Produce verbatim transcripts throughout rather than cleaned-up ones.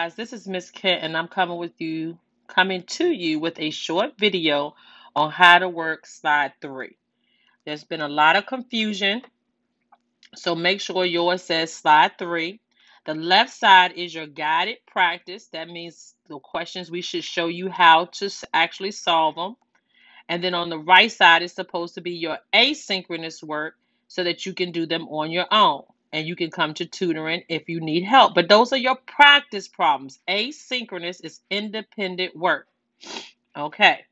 guys, this is Miss Kent, and I'm coming with you, coming to you with a short video on how to work slide three. There's been a lot of confusion, so make sure yours says slide three. The left side is your guided practice. That means the questions we should show you how to actually solve them. And then on the right side is supposed to be your asynchronous work so that you can do them on your own. And you can come to tutoring if you need help. But those are your practice problems. Asynchronous is independent work. Okay.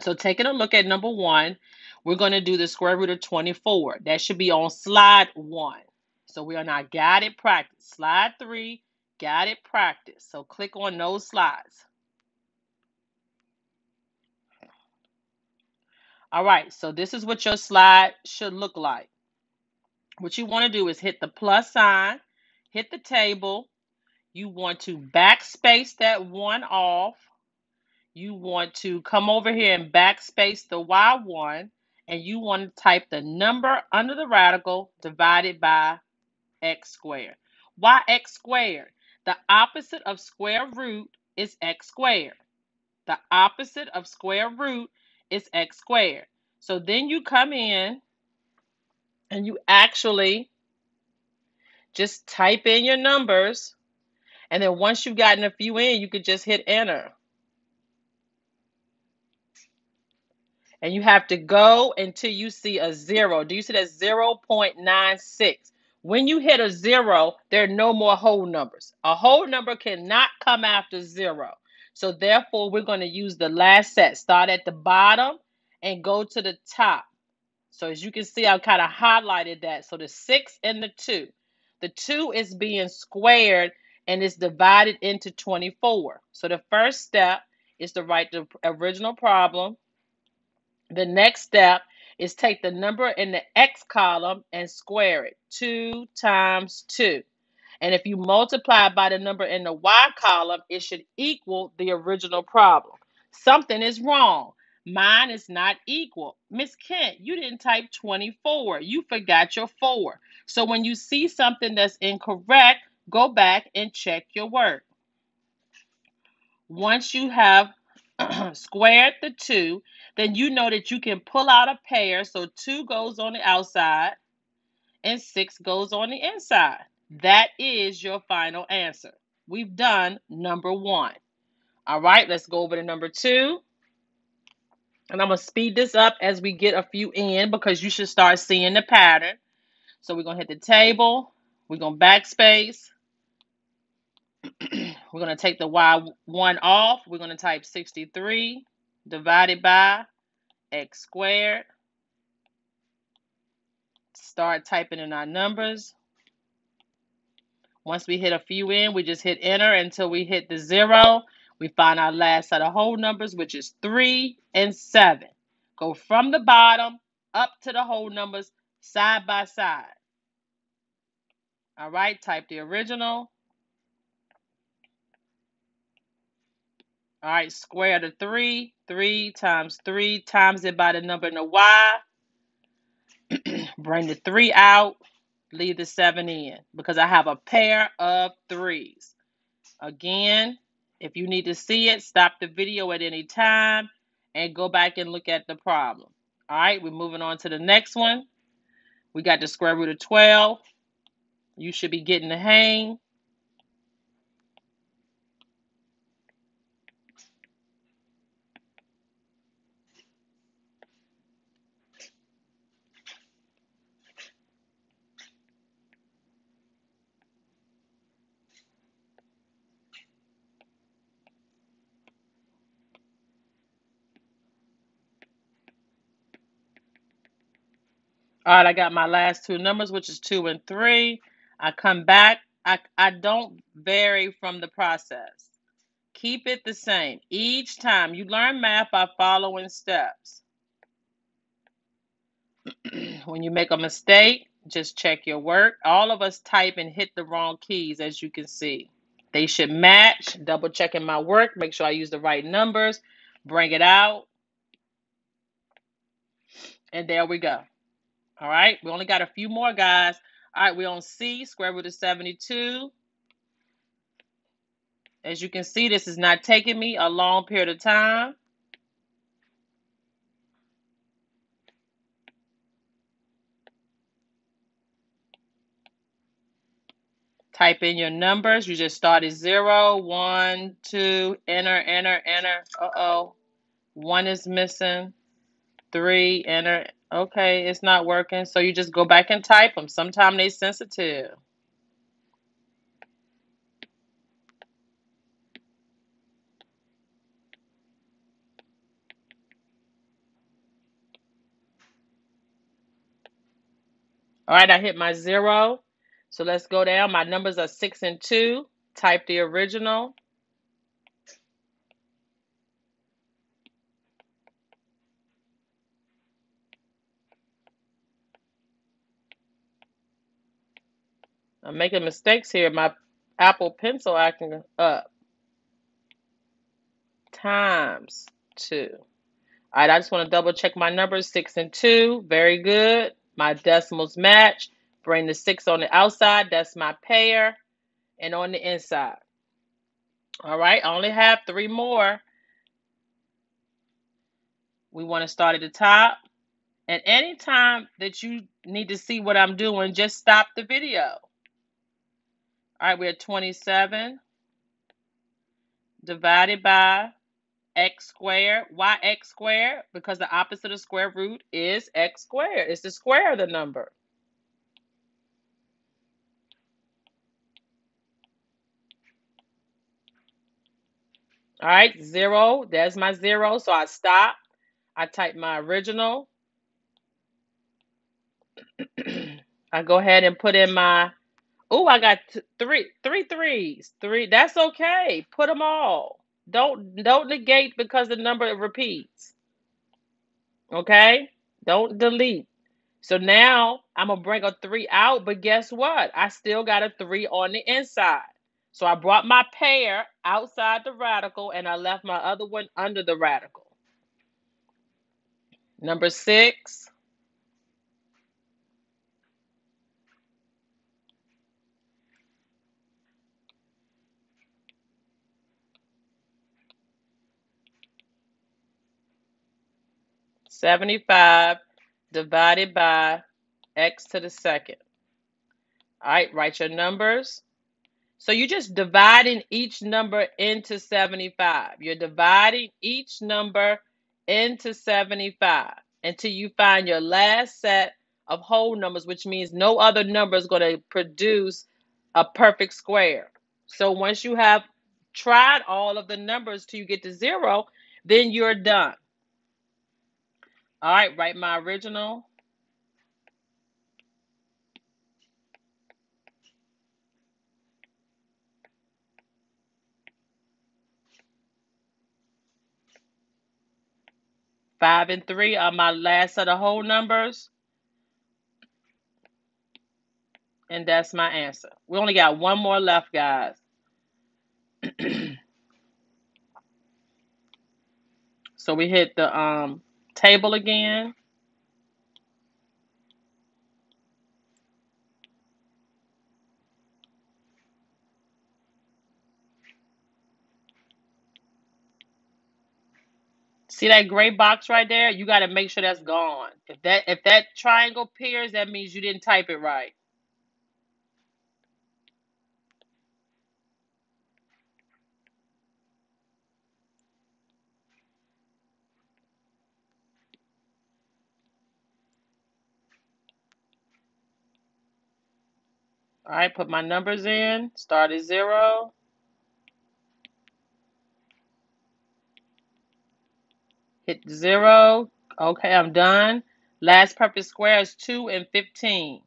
So taking a look at number one, we're going to do the square root of twenty-four. That should be on slide one. So we are now guided practice. Slide three, guided practice. So click on those slides. All right. So this is what your slide should look like. What you want to do is hit the plus sign, hit the table. You want to backspace that one off. You want to come over here and backspace the Y one, and you want to type the number under the radical divided by x squared. Why x squared? The opposite of square root is x squared. The opposite of square root is x squared. So then you come in, and you actually just type in your numbers. And then once you've gotten a few in, you could just hit enter. And you have to go until you see a zero. Do you see that? Zero point nine six. When you hit a zero, there are no more whole numbers. A whole number cannot come after zero. So therefore, we're going to use the last set. Start at the bottom and go to the top. So as you can see, I've kind of highlighted that. So the six and the two. The two is being squared and it's divided into twenty-four. So the first step is to write the original problem. The next step is take the number in the x column and square it. two times two. And if you multiply by the number in the y column, it should equal the original problem. Something is wrong. Mine is not equal. Miss Kent, you didn't type twenty-four. You forgot your four. So when you see something that's incorrect, go back and check your work. Once you have squared the two, then you know that you can pull out a pair. So two goes on the outside and six goes on the inside. That is your final answer. We've done number one. All right, let's go over to number two. And I'm going to speed this up as we get a few in because you should start seeing the pattern. So we're going to hit the table. We're going to backspace. We're going to take the Y one off. We're going to type sixty-three divided by x squared. Start typing in our numbers. Once we hit a few in, we just hit enter until we hit the zero. We find our last set of whole numbers, which is three and seven. Go from the bottom up to the whole numbers side by side. All right, type the original. All right, square the three. three times three times it by the number in the y. Bring the three out. Leave the seven in because I have a pair of threes. Again, if you need to see it, stop the video at any time and go back and look at the problem. All right, we're moving on to the next one. We got the square root of twelve. You should be getting the hang. All right, I got my last two numbers, which is two and three. I come back. I, I don't vary from the process. Keep it the same. Each time you learn math by following steps. When you make a mistake, just check your work. All of us type and hit the wrong keys, as you can see. They should match. Double checking my work. Make sure I use the right numbers. Bring it out. And there we go. All right, we only got a few more, guys. All right, we're on C, square root of seventy-two. As you can see, this is not taking me a long period of time. Type in your numbers. You just start at zero, one, two, enter, enter, enter. Uh-oh, one is missing. Three, enter. Okay, it's not working. So you just go back and type them. Sometimes they're sensitive. All right, I hit my zero. So let's go down. My numbers are six and two. Type the original. I'm making mistakes here. My Apple Pencil acting up. Times two. All right, I just want to double check my numbers. Six and two. Very good. My decimals match. Bring the six on the outside. That's my pair. And on the inside. All right. I only have three more. We want to start at the top. And anytime that you need to see what I'm doing, just stop the video. All right. We're at twenty-seven. Divided by x squared. Why x squared? Because the opposite of square root is x squared. It's the square of the number. All right, zero, there's my zero, so I stop. I type my original. I go ahead and put in my, oh, I got three, three threes, three, that's okay, put them all. Don't, don't negate because the number repeats, okay? Don't delete. So now I'm gonna bring a three out, but guess what? I still got a three on the inside. So I brought my pair outside the radical, and I left my other one under the radical. Number six. seventy-five divided by x to the second. All right, write your numbers. So you're just dividing each number into seventy-five. You're dividing each number into seventy-five until you find your last set of whole numbers, which means no other number is going to produce a perfect square. So once you have tried all of the numbers till you get to zero, then you're done. All right, write my original. Five and three are my last of the whole numbers. And that's my answer. We only got one more left, guys. So we hit the um, table again. See that gray box right there? You got to make sure that's gone. If that if that triangle appears, that means you didn't type it right. All right, put my numbers in. Start at zero. Hit zero. Okay, I'm done. Last perfect square is two and fifteen.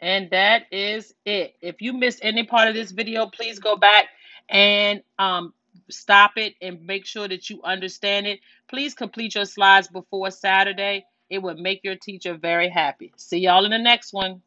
And that is it. If you missed any part of this video, please go back and um, stop it and make sure that you understand it. Please complete your slides before Saturday. It will make your teacher very happy. See y'all in the next one.